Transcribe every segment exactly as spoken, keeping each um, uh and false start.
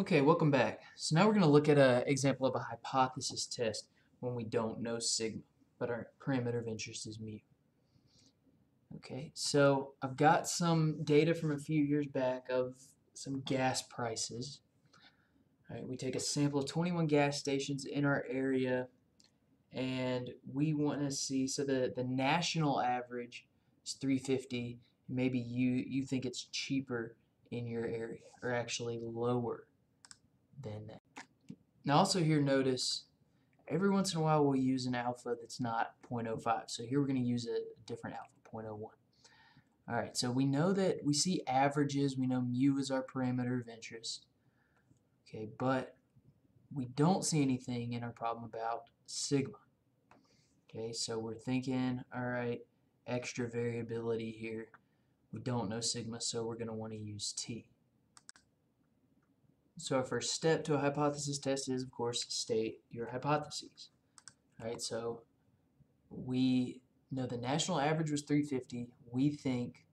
Okay, welcome back. So now we're going to look at an example of a hypothesis test when we don't know sigma, but our parameter of interest is mu. Okay, so I've got some data from a few years back of some gas prices. All right, we take a sample of twenty-one gas stations in our area, and we want to see, so the, the national average is three fifty. Maybe you, you think it's cheaper in your area, or actually lower than that. Now also here, notice every once in a while we'll use an alpha that's not zero point zero five. So here we're going to use a different alpha, zero point zero one. Alright, so we know that we see averages, we know mu is our parameter of interest, okay, but we don't see anything in our problem about sigma. Okay, so we're thinking, alright, extra variability here. We don't know sigma, so we're going to want to use t. So our first step to a hypothesis test is, of course, state your hypotheses. All right, so we know the national average was three fifty. We think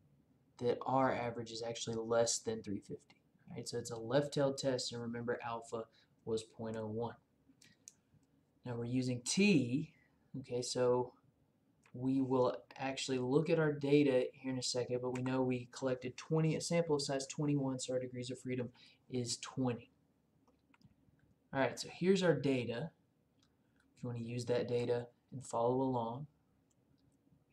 that our average is actually less than three fifty. All right, so it's a left-tailed test, and remember alpha was zero point zero one. Now we're using t. Okay, so we will actually look at our data here in a second, but we know we collected twenty, a sample size twenty-one, so our degrees of freedom is twenty. Alright, so here's our data. If you want to use that data and follow along,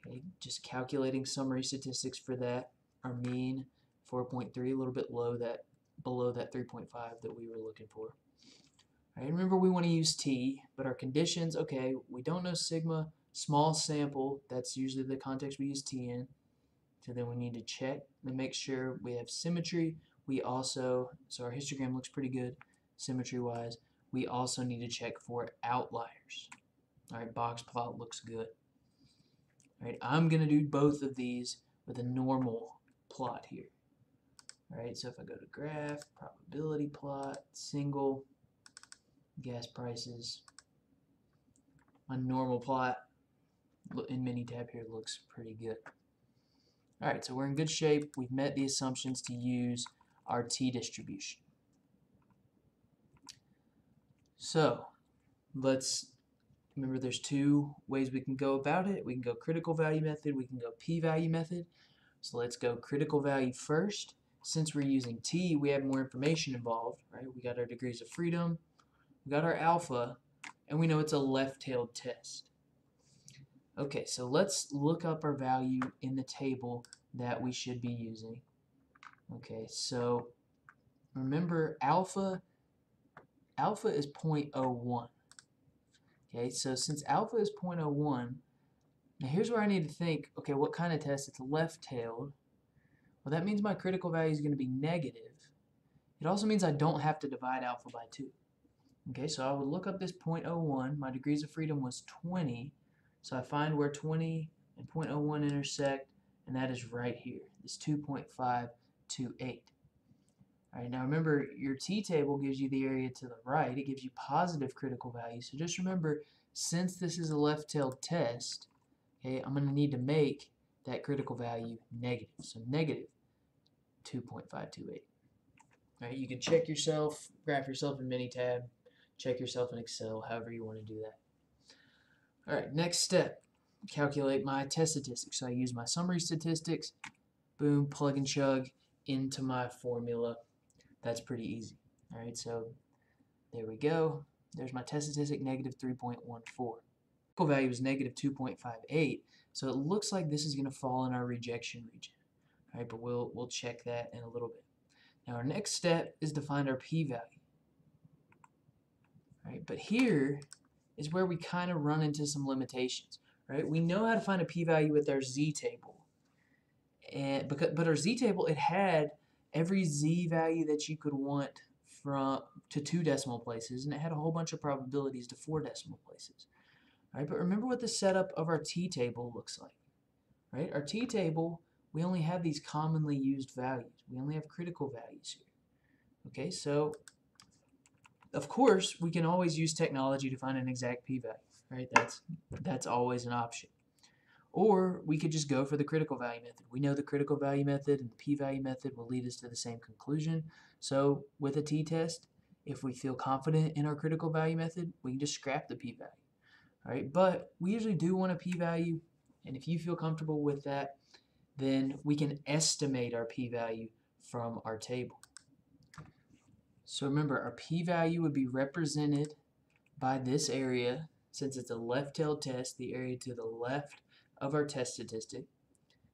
okay, just calculating summary statistics for that. Our mean four point three, a little bit low that below that three point five that we were looking for. Alright, remember we want to use t, but our conditions, okay, we don't know sigma, small sample, that's usually the context we use t in. So then we need to check and make sure we have symmetry. We also, so our histogram looks pretty good symmetry-wise. We also need to check for outliers. All right, box plot looks good. All right, I'm going to do both of these with a normal plot here. All right, so if I go to graph, probability plot, single, gas prices, my normal plot in Minitab here looks pretty good. All right, so we're in good shape. We've met the assumptions to use our t-distribution. So let's remember there's two ways we can go about it. We can go critical value method, we can go p-value method. So let's go critical value first. Since we're using t, we have more information involved, right? We got our degrees of freedom, we got our alpha, and we know it's a left-tailed test. Okay, so let's look up our value in the table that we should be using. Okay, so remember alpha, alpha is zero point zero one. Okay, so since alpha is zero point zero one, now here's where I need to think, okay, what kind of test? It's left-tailed. Well, that means my critical value is going to be negative. It also means I don't have to divide alpha by two. Okay, so I would look up this zero point zero one. My degrees of freedom was twenty. So I find where twenty and zero point zero one intersect, and that is right here. It's two point five two eight. All right, now remember, your t-table gives you the area to the right. It gives you positive critical value. So just remember, since this is a left-tailed test, okay, I'm going to need to make that critical value negative. So negative two point five two eight. All right, you can check yourself, graph yourself in Minitab, check yourself in Excel, however you want to do that. All right, next step, calculate my test statistics. So I use my summary statistics, boom, plug and chug into my formula. That's pretty easy. All right, so there we go. There's my test statistic, negative three point one four. Critical value is negative two point five eight, so it looks like this is going to fall in our rejection region. All right, but we'll, we'll check that in a little bit. Now our next step is to find our p-value. All right, but here is where we kind of run into some limitations, right? We know how to find a p-value with our z-table, and because, but our z-table, it had every z-value that you could want from to two decimal places, and it had a whole bunch of probabilities to four decimal places. All right, but remember what the setup of our t-table looks like, right? Our t-table, we only have these commonly used values. We only have critical values here. Okay, so of course, we can always use technology to find an exact p-value, right? That's, that's always an option. Or we could just go for the critical value method. We know the critical value method and the p-value method will lead us to the same conclusion. So with a t-test, If we feel confident in our critical value method, we can just scrap the p-value. All right, but we usually do want a p-value, and if you feel comfortable with that, then we can estimate our p-value from our table. So remember, our p-value would be represented by this area. Since it's a left-tailed test, the area to the left of our test statistic.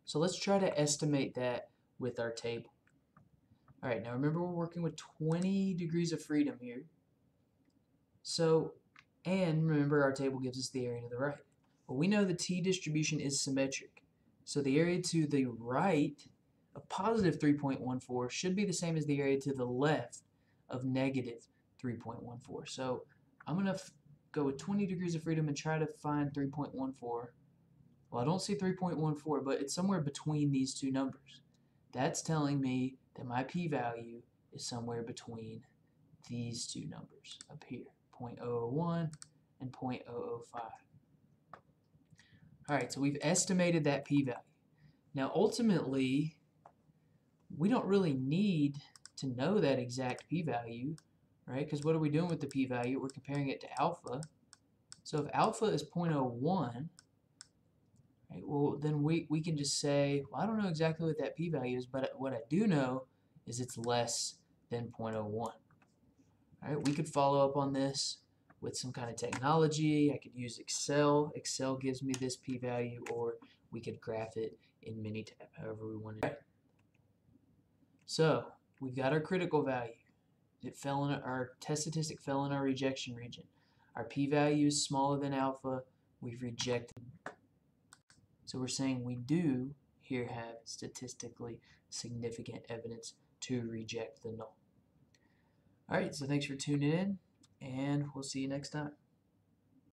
So let's try to estimate that with our table. All right, now remember, we're working with twenty degrees of freedom here. So, and remember, our table gives us the area to the right. Well, we know the t-distribution is symmetric. So the area to the right of positive three point one four should be the same as the area to the left of negative three point one four. So I'm going to go with twenty degrees of freedom and try to find three point one four. Well, I don't see three point one four, but it's somewhere between these two numbers. That's telling me that my p-value is somewhere between these two numbers up here, zero point zero zero one and zero point zero zero five. All right, so we've estimated that p-value. Now, ultimately, we don't really need to know that exact p-value, right? Because what are we doing with the p-value? We're comparing it to alpha. So if alpha is zero point zero one, right, well, then we, we can just say, well, I don't know exactly what that p-value is, but what I do know is it's less than zero point zero one. All right, we could follow up on this with some kind of technology. I could use Excel. Excel gives me this p-value, or we could graph it in Minitab, however we want to do. So we've got our critical value. It fell in our test statistic fell in our rejection region. Our p-value is smaller than alpha. We've rejected. So we're saying we do here have statistically significant evidence to reject the null. All right, so thanks for tuning in, and we'll see you next time.